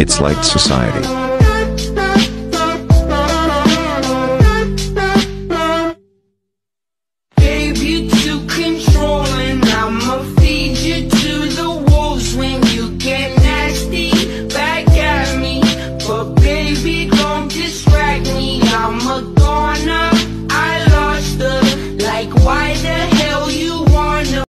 It's like society.